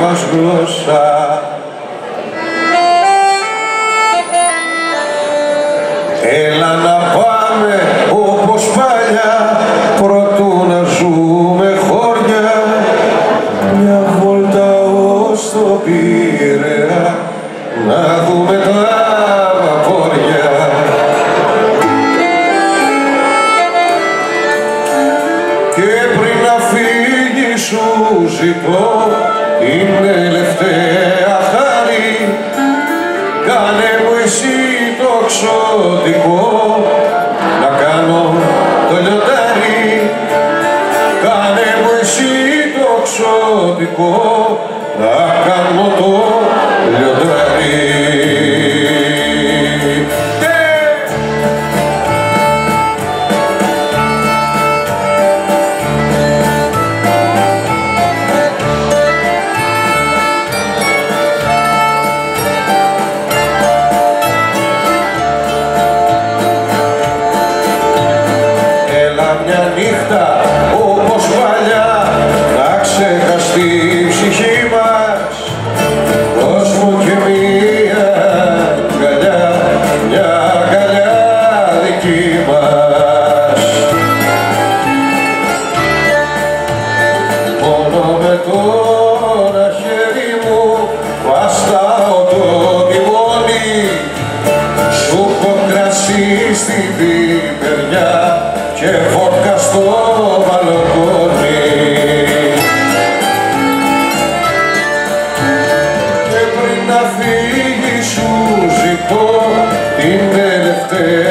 μας γλώσσα. Έλα να πάμε όπως παλιά, προτού να ζούμε χώρια, μια βόλτα ως το Πειραιά, να δούμε τα βαπόρια. Και πριν να φύγει σου ζητώ, είναι τελευταία χάρη, κάνε μου εσύ το ξωτικό, να κάνω το λιοντάρι, κάνε μου εσύ το ξωτικό, να κάνω το λιοντάρι. Μια νύχτα όπως παλιά, να ξεχαστεί η ψυχή μας, δώσ' μου και μια αγκαλιά, μια αγκαλιά δική μας. Μόνο με τώρα χέρι μου βαστάω το τιμόνι, σου έχω κρασί στην πιπεριά και βότκα στο μπαλκόνι. Και πριν να φύγει σου ζητώ την τελευταία